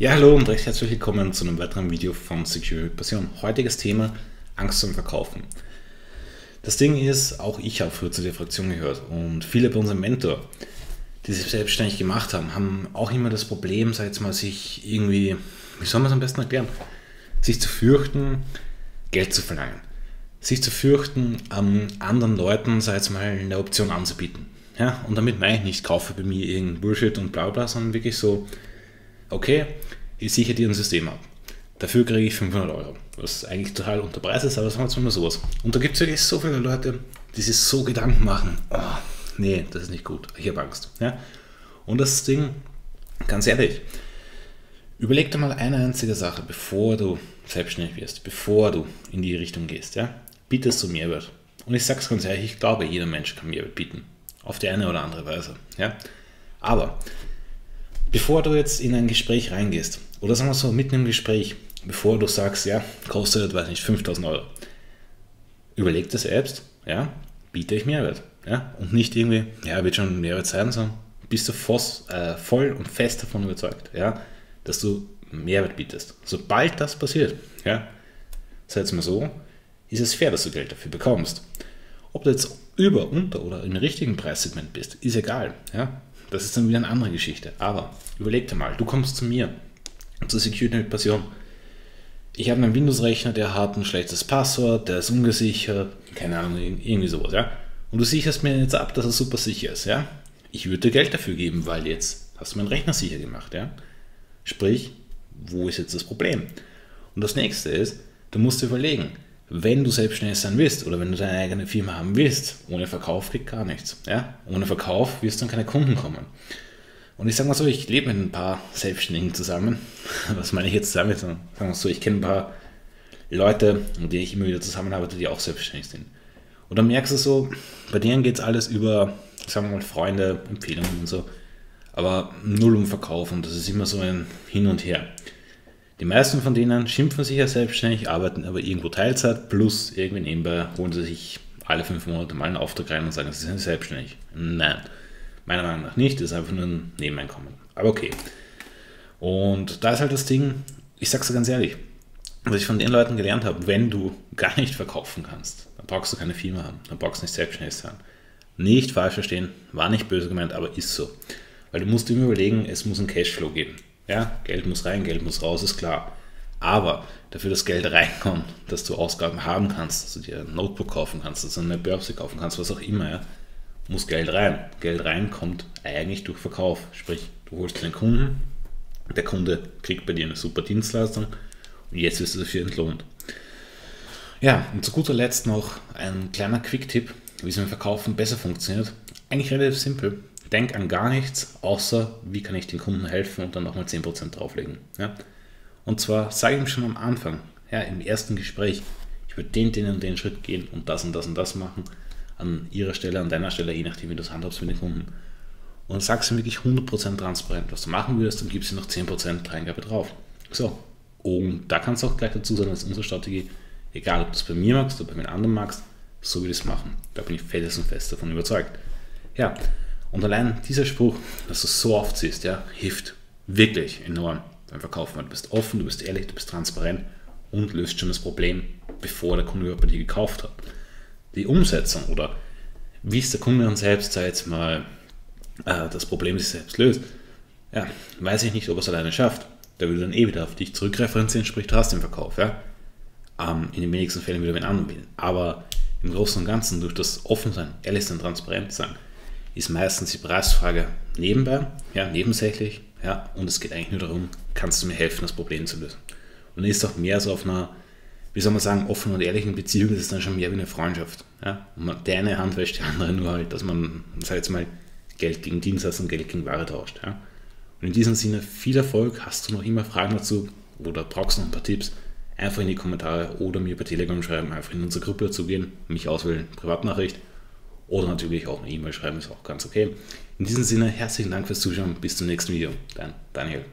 Ja, hallo und recht herzlich willkommen zu einem weiteren Video von Security mit Passion. Heutiges Thema: Angst zum Verkaufen. Das Ding ist, auch ich habe früher zu der Fraktion gehört und viele bei unserem Mentor, die sich selbstständig gemacht haben, haben auch immer das Problem, sag jetzt mal, sich irgendwie, wie soll man es am besten erklären, sich zu fürchten, Geld zu verlangen. Sich zu fürchten, anderen Leuten, sag jetzt mal, eine Option anzubieten. Ja, und damit meine ich nicht, kaufe bei mir irgendeinen Bullshit und bla bla, sondern wirklich so, okay, ich sichere dir ein System ab. Dafür kriege ich 500 Euro, was eigentlich total unter Preis ist, aber sagen wir mal sowas. Und da gibt es wirklich so viele Leute, die sich so Gedanken machen, oh, nee, das ist nicht gut, ich habe Angst. Ja? Und das Ding, ganz ehrlich, überleg dir mal eine einzige Sache, bevor du selbstständig wirst, bevor du in die Richtung gehst, ja? Bietest du Mehrwert. Und ich sage es ganz ehrlich, ich glaube, jeder Mensch kann Mehrwert bieten, auf die eine oder andere Weise. Ja? Aber bevor du jetzt in ein Gespräch reingehst, oder sagen wir so, mitten im Gespräch, bevor du sagst, ja, kostet, weiß nicht, 5000 Euro, überleg das selbst, ja, biete ich Mehrwert. Ja? Und nicht irgendwie, ja, wird schon Mehrwert sein, sondern bist du voll und fest davon überzeugt, ja, dass du Mehrwert bietest. Sobald das passiert, ja, sei es mal so, ist es fair, dass du Geld dafür bekommst. Ob du jetzt über, unter oder im richtigen Preissegment bist, ist egal, ja. Das ist dann wieder eine andere Geschichte. Aber überleg dir mal, du kommst zu mir, zur Security mit Passion. Ich habe einen Windows-Rechner, der hat ein schlechtes Passwort, der ist ungesichert, keine Ahnung, irgendwie sowas, ja. Und du sicherst mir jetzt ab, dass er super sicher ist, ja. Ich würde dir Geld dafür geben, weil jetzt hast du meinen Rechner sicher gemacht, ja. Sprich, wo ist jetzt das Problem? Und das nächste ist, du musst dir überlegen, wenn du selbstständig sein willst oder wenn du deine eigene Firma haben willst, ohne Verkauf geht gar nichts. Ja? Ohne Verkauf wirst dann keine Kunden kommen. Und ich sage mal so, ich lebe mit ein paar Selbstständigen zusammen. Was meine ich jetzt damit? Sagen wir so, ich kenne ein paar Leute, mit denen ich immer wieder zusammenarbeite, die auch selbstständig sind. Und dann merkst du so, bei denen geht es alles über, sagen wir mal, Freunde, Empfehlungen und so. Aber null um Verkauf und das ist immer so ein Hin und Her. Die meisten von denen schimpfen sich ja selbstständig, arbeiten aber irgendwo Teilzeit, plus irgendwie nebenbei holen sie sich alle 5 Monate mal einen Auftrag rein und sagen, sie sind selbstständig. Nein, meiner Meinung nach nicht, das ist einfach nur ein Nebeneinkommen. Aber okay. Und da ist halt das Ding, ich sag's dir ganz ehrlich, was ich von den Leuten gelernt habe, wenn du gar nicht verkaufen kannst, dann brauchst du keine Firma haben, dann brauchst du nicht selbstständig sein. Nicht falsch verstehen, war nicht böse gemeint, aber ist so. Weil du musst immer überlegen, es muss einen Cashflow geben. Ja, Geld muss rein, Geld muss raus, ist klar. Aber dafür, dass Geld reinkommt, dass du Ausgaben haben kannst, dass du dir ein Notebook kaufen kannst, dass du eine Börse kaufen kannst, was auch immer, ja, muss Geld rein. Geld rein kommt eigentlich durch Verkauf. Sprich, du holst einen Kunden, der Kunde kriegt bei dir eine super Dienstleistung und jetzt wirst du dafür entlohnt. Ja, und zu guter Letzt noch ein kleiner Quick-Tipp, wie es mit Verkaufen besser funktioniert. Eigentlich relativ simpel. Denk an gar nichts, außer wie kann ich den Kunden helfen und dann nochmal 10% drauflegen. Ja? Und zwar sage ich ihm schon am Anfang, ja, im ersten Gespräch, ich würde den und den Schritt gehen und das machen, an ihrer Stelle, an deiner Stelle, je nachdem wie du es handhabst mit den Kunden. Und sagst ihm wirklich 100% transparent, was du machen würdest und gibst ihm noch 10% Reingabe drauf. So, und da kannst du auch gleich dazu sagen, das ist unsere Strategie, egal ob du es bei mir magst oder bei einem anderen magst, so will ich es machen. Da bin ich felsenfest davon überzeugt. Ja. Und allein dieser Spruch, dass du es so oft siehst, ja, hilft wirklich enorm beim Verkaufen. Du bist offen, du bist ehrlich, du bist transparent und löst schon das Problem, bevor der Kunde überhaupt bei dir gekauft hat. Die Umsetzung oder wie es der Kunde dann selbst, sei jetzt mal, das Problem sich selbst löst, ja, weiß ich nicht, ob er es alleine schafft. Da würde dann eh wieder auf dich zurückreferenzieren, sprich, du hast den Verkauf. Ja? In den wenigsten Fällen wieder mit anderen wählen. Aber im Großen und Ganzen, durch das Offensein, Ehrlichsein, Transparentsein, ist meistens die Preisfrage nebenbei, ja, nebensächlich, ja, und es geht eigentlich nur darum, kannst du mir helfen, das Problem zu lösen. Und ist auch mehr so auf einer, wie soll man sagen, offenen und ehrlichen Beziehung, das ist dann schon mehr wie eine Freundschaft. Ja? Und man, der eine Hand wäscht die andere, nur halt, dass man, sag jetzt mal, Geld gegen Dienstleistung, Geld gegen Ware tauscht. Ja? Und in diesem Sinne viel Erfolg. Hast du noch immer Fragen dazu oder brauchst du noch ein paar Tipps, einfach in die Kommentare oder mir bei Telegram schreiben, einfach in unsere Gruppe dazu gehen, mich auswählen, Privatnachricht. Oder natürlich auch eine E-Mail schreiben, ist auch ganz okay. In diesem Sinne, herzlichen Dank fürs Zuschauen. Bis zum nächsten Video. Dein Daniel.